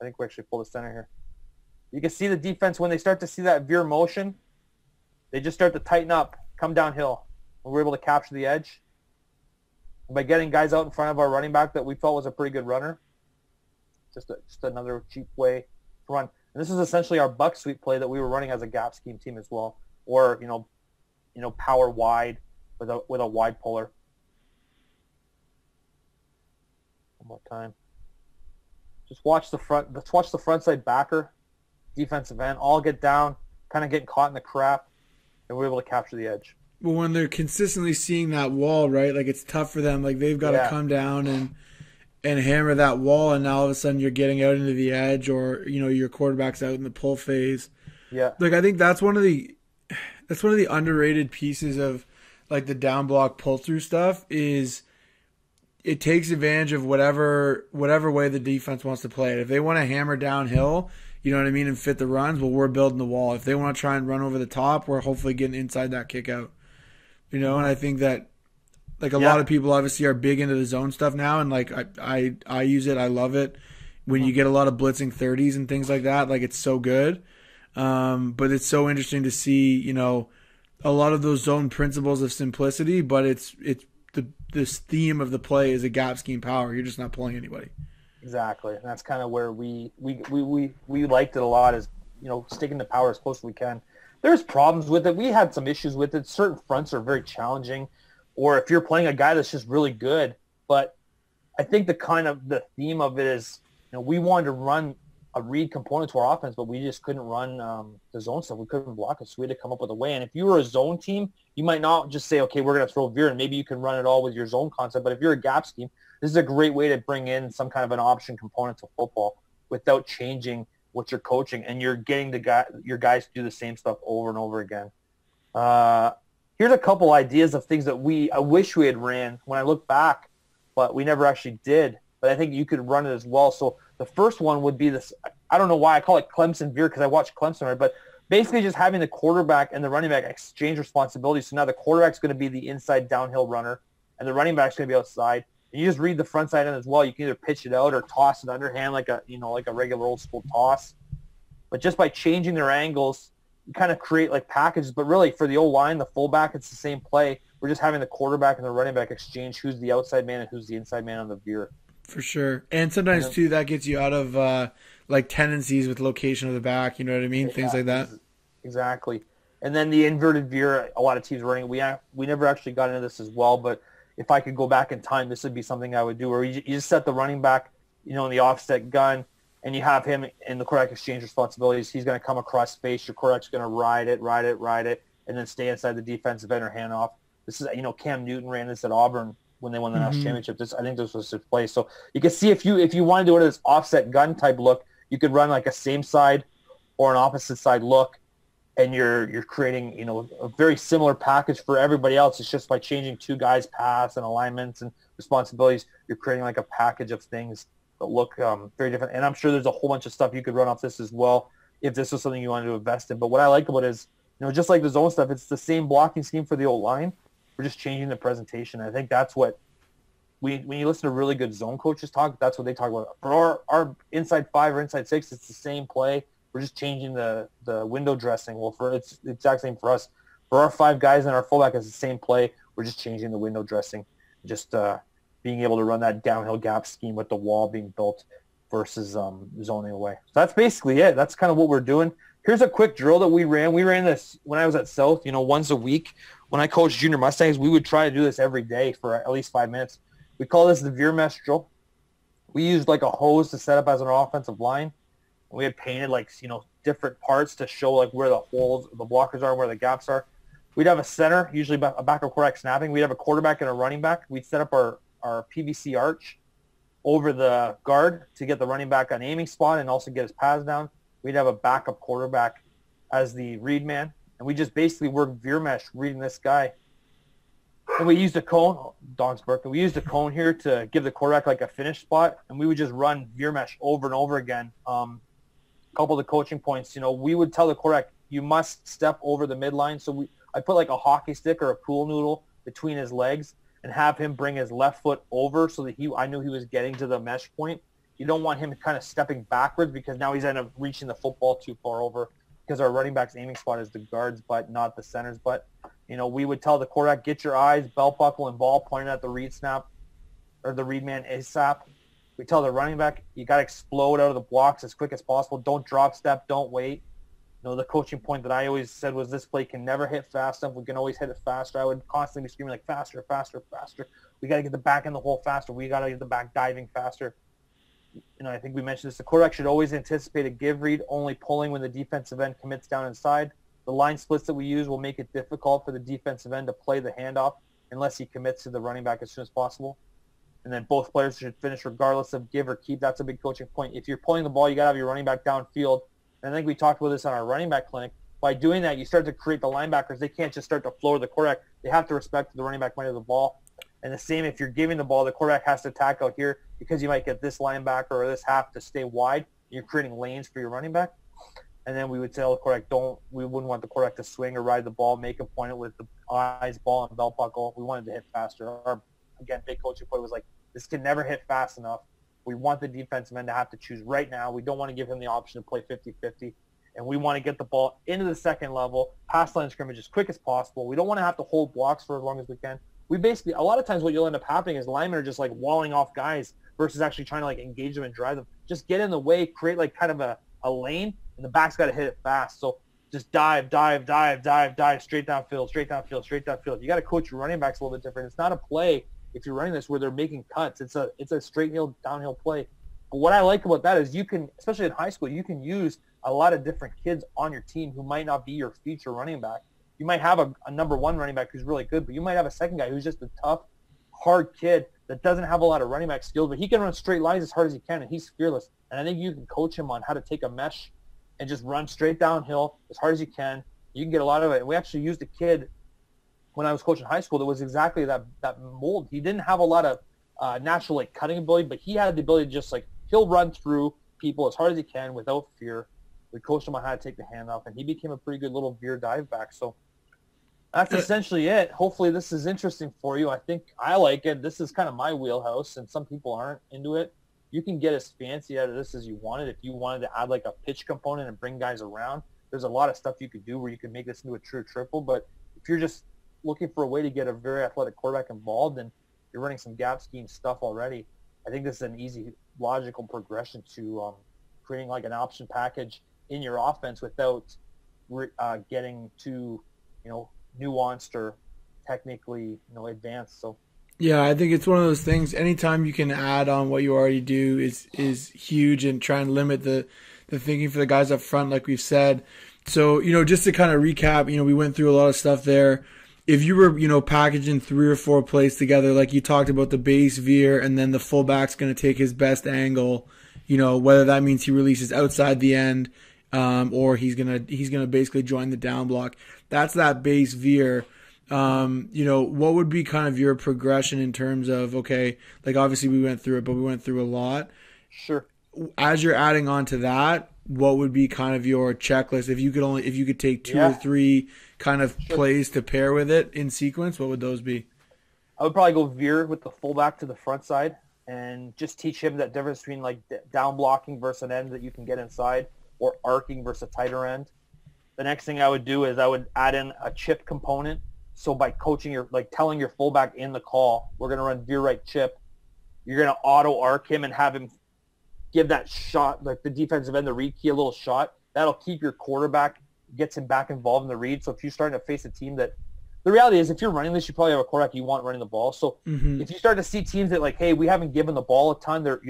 I think we actually pull the center here. You can see the defense, when they start to see that veer motion, they just start to tighten up, come downhill. We're able to capture the edge. And by getting guys out in front of our running back that we felt was a pretty good runner, just another cheap way to run. And this is essentially our buck sweep play that we were running as a gap scheme team as well, or you know, power wide with a wide puller. One more time. Just watch the front. Let's watch the frontside backer, defensive end. All get down, kind of getting caught in the crap, and we're able to capture the edge. Well, when they're consistently seeing that wall, right? Like, it's tough for them. Like, they've got to come down and hammer that wall, and now all of a sudden you're getting out into the edge, or, you know, your quarterback's out in the pull phase. Yeah. Like, I think that's one of the underrated pieces of, like, the down block pull through stuff is it takes advantage of whatever way the defense wants to play it. If they want to hammer downhill, you know what I mean, and fit the runs, well, we're building the wall. If they want to try and run over the top, we're hopefully getting inside that kick out. You know, and I think that, like, a lot of people obviously are big into the zone stuff now, and, like, I use it. I love it. When you get a lot of blitzing 30s and things like that, like, it's so good. But it's so interesting to see, you know, a lot of those zone principles of simplicity, but it's this theme of the play is a gap scheme power. You're just not pulling anybody. Exactly. And that's kind of where we liked it a lot, is, you know, sticking to power as close as we can. There's problems with it. We had some issues with it. Certain fronts are very challenging, or if you're playing a guy that's just really good. But I think the kind of the theme of it is, you know, we wanted to run a read component to our offense, but we just couldn't run the zone stuff. We couldn't block it, so we had to come up with a way. And if you were a zone team, you might not just say, okay, we're going to throw VEER, and maybe you can run it all with your zone concept. But if you're a gap scheme, this is a great way to bring in some kind of an option component to football without changing what you're coaching, and you're getting your guys to do the same stuff over and over again. Here's a couple ideas of things that I wish we had ran when I look back, but we never actually did. But I think you could run it as well. So the first one would be this. I don't know why I call it Clemson VEER, because I watched Clemson, right? But basically just having the quarterback and the running back exchange responsibilities. So now the quarterback's going to be the inside downhill runner, and the running back's going to be outside. And you just read the front side end as well. You can either pitch it out or toss it underhand like a regular old school toss. But just by changing their angles, you kind of create like packages. But really for the old line, the fullback, it's the same play. We're just having the quarterback and the running back exchange who's the outside man and who's the inside man on the VEER. For sure. And sometimes, too, that gets you out of, like, tendencies with location of the back. You know what I mean? Yeah, things like that. Exactly. And then the inverted VEER, a lot of teams running. We never actually got into this as well, but if I could go back in time, this would be something I would do, where you just set the running back, you know, in the offset gun, and you have him in the quarterback exchange responsibilities. He's going to come across space. Your quarterback's going to ride it, and then stay inside the defensive end or handoff. This is, you know, Cam Newton ran this at Auburn when they won the national championship. I think this was his play. So you can see if you wanted to go to this offset gun type look, you could run like a same side or an opposite side look, and you're creating, you know, a very similar package for everybody else. It's just by changing two guys' paths and alignments and responsibilities, you're creating like a package of things that look very different. And I'm sure there's a whole bunch of stuff you could run off this as well if this was something you wanted to invest in. But what I like about it is, you know, just like the zone stuff, it's the same blocking scheme for the old line. We're just changing the presentation. I think that's what when you listen to really good zone coaches talk, that's what they talk about. For our inside five or inside six, it's the same play. We're just changing the window dressing. Well, it's the exact same for us. For our five guys and our fullback, it's the same play. We're just changing the window dressing, just being able to run that downhill gap scheme with the wall being built versus zoning away. So that's basically it. That's kind of what we're doing. Here's a quick drill that we ran. We ran this when I was at South, you know, once a week. When I coached junior Mustangs, we would try to do this every day for at least 5 minutes. We call this the VEER mesh drill. We used like a hose to set up as an offensive line. We had painted like, you know, different parts to show like where the holes, the blockers are, where the gaps are. We'd have a center, usually a backup quarterback snapping. We'd have a quarterback and a running back. We'd set up our PVC arch over the guard to get the running back on aiming spot and also get his pads down. We'd have a backup quarterback as the read man, and we just basically worked VEER mesh reading this guy. And we used a cone. Oh, dog's barking. We used a cone here to give the quarterback like a finish spot, and we would just run VEER mesh over and over again. A couple of the coaching points, you know, we would tell the quarterback, you must step over the midline. So I put like a hockey stick or a pool noodle between his legs and have him bring his left foot over so that I knew he was getting to the mesh point. You don't want him kind of stepping backwards, because now he's end up reaching the football too far over, because our running back's aiming spot is the guard's butt, not the center's butt. You know, we would tell the quarterback, get your eyes, belt buckle, and ball pointed at the read snap or the read man ASAP. We tell the running back, you got to explode out of the blocks as quick as possible. Don't drop step. Don't wait. You know, the coaching point that I always said was this play can never hit fast enough. We can always hit it faster. I would constantly be screaming like faster, faster, faster. We got to get the back in the hole faster. We got to get the back diving faster. I think we mentioned this, the quarterback should always anticipate a give read, only pulling when the defensive end commits down inside. The line splits that we use will make it difficult for the defensive end to play the handoff unless he commits to the running back as soon as possible. And then both players should finish regardless of give or keep. That's a big coaching point. If you're pulling the ball, you got to have your running back downfield. And I think we talked about this on our running back clinic. By doing that, you start to create the linebackers. They can't just start to floor the quarterback. They have to respect the running back might have the ball. And the same if you're giving the ball, the quarterback has to attack out here because you might get this linebacker or this half to stay wide. You're creating lanes for your running back. And then we would tell the quarterback, we wouldn't want the quarterback to swing or ride the ball, make him point it with the eyes, ball, and belt buckle. We wanted to hit faster. Our, again, big coaching point was like, this can never hit fast enough. We want the defensive end to have to choose right now. We don't want to give him the option to play 50-50. And we want to get the ball into the second level, past line of scrimmage as quick as possible. We don't want to have to hold blocks for as long as we can. We basically, a lot of times what you'll end up happening is linemen are just like walling off guys versus actually trying to like engage them and drive them. Just get in the way, create like kind of a lane, and the back's got to hit it fast. So just dive, straight downfield. You got to coach your running backs a little bit different. It's not a play if you're running this where they're making cuts. It's a straight downhill play. But what I like about that is you can, especially in high school, you can use a lot of different kids on your team who might not be your feature running back. You might have a number one running back who's really good, but you might have a second guy who's just a tough, hard kid that doesn't have a lot of running back skills, but he can run straight lines as hard as he can, and he's fearless. And I think you can coach him on how to take a mesh and just run straight downhill as hard as you can. You can get a lot of it. And we actually used a kid when I was coaching high school that was exactly that mold. He didn't have a lot of natural like cutting ability, but he had the ability to just like he'll run through people as hard as he can without fear. We coached him on how to take the handoff, and he became a pretty good little veer dive back. So that's essentially it. Hopefully this is interesting for you. I think I like it. This is kind of my wheelhouse, and some people aren't into it. You can get as fancy out of this as you wanted. If you wanted to add like a pitch component and bring guys around, there's a lot of stuff you could do where you can make this into a true triple. But if you're just looking for a way to get a very athletic quarterback involved and you're running some gap scheme stuff already, I think this is an easy, logical progression to creating like an option package in your offense without getting too, nuanced or technically, advanced. So, yeah, I think it's one of those things. Anytime you can add on what you already do is huge, and try and limit the thinking for the guys up front, like we've said. So, just to kind of recap, we went through a lot of stuff there. If you were, packaging 3 or 4 plays together, like you talked about the base veer, and then the fullback's going to take his best angle, whether that means he releases outside the end, or he's gonna basically join the down block. That's that base veer. What would be kind of your progression in terms of, okay, like obviously we went through it, but we went through a lot. Sure. As you're adding on to that, what would be kind of your checklist? If you could take two or three kind of plays to pair with it in sequence, what would those be? I would probably go veer with the fullback to the front side and just teach him that difference between like down blocking versus an end that you can get inside, or arcing versus a tighter end. The next thing I would do is I would add in a chip component. So by coaching telling your fullback in the call, we're going to run veer right chip. You're going to auto arc him and have him give that shot, like the defensive end, the read key, a little shot. That'll keep your quarterback, gets him back involved in the read. So if you're starting to face a team that, the reality is if you're running this, you probably have a quarterback you want running the ball. So if you start to see teams that like, hey, we haven't given the ball a ton, they're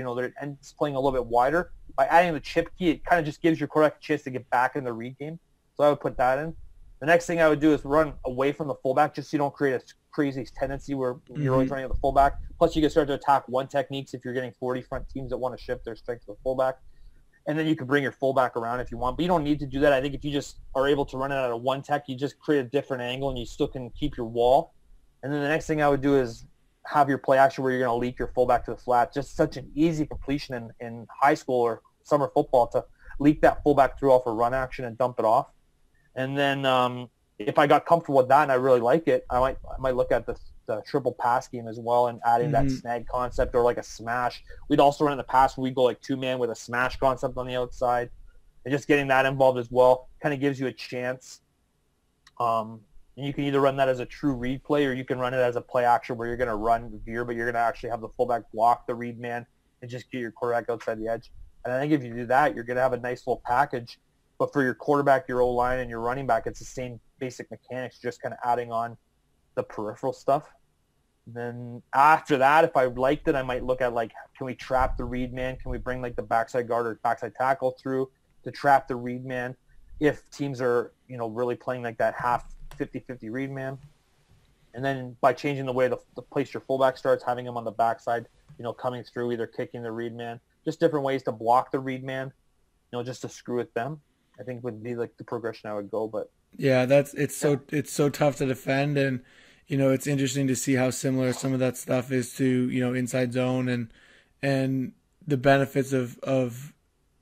ends playing a little bit wider. By adding the chip key, it kind of just gives your quarterback a chance to get back in the read game. So I would put that in. The next thing I would do is run away from the fullback just so you don't create a crazy tendency where you're always running at the fullback. Plus you can start to attack one techniques if you're getting 40 front teams that want to shift their strength to the fullback. And then you can bring your fullback around if you want. But you don't need to do that. I think if you just are able to run it at a one tech, you just create a different angle and you still can keep your wall. And then the next thing I would do is have your play action where you're going to leak your fullback to the flat. Just such an easy completion in high school or summer football to leak that fullback through off a run action and dump it off. And then if I got comfortable with that and I really like it, I might look at the triple pass game as well and adding that snag concept or like a smash. We'd also run in the pass where we go like two-man with a smash concept on the outside. And just getting that involved as well kind of gives you a chance. And you can either run that as a true read play or you can run it as a play action where you're going to run veer, but you're going to actually have the fullback block the read man and just get your quarterback outside the edge. And I think if you do that, you're going to have a nice little package. But for your quarterback, your O-line, and your running back, it's the same basic mechanics, just kind of adding on the peripheral stuff. And then after that, if I liked it, I might look at, like, can we trap the read man? Can we bring, like, the backside guard or backside tackle through to trap the read man if teams are, you know, really playing, like, that half 50-50 read man? And then by changing the way the place your fullback starts, having him on the backside, you know, coming through, either kicking the read man, just different ways to block the read man, you know, just to screw with them, I think would be, like, the progression I would go. But yeah, it's so tough to defend. And, you know, it's interesting to see how similar some of that stuff is to, you know, inside zone and the benefits of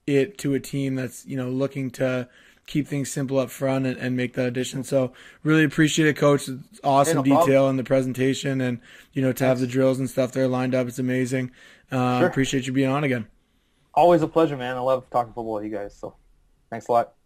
it to a team that's, you know, looking to keep things simple up front and make that addition. So really appreciate it, Coach. It's awesome detail in the presentation, and, you know, to have the drills and stuff there lined up. It's amazing. Appreciate you being on again. Always a pleasure, man. I love talking football with you guys. So thanks a lot.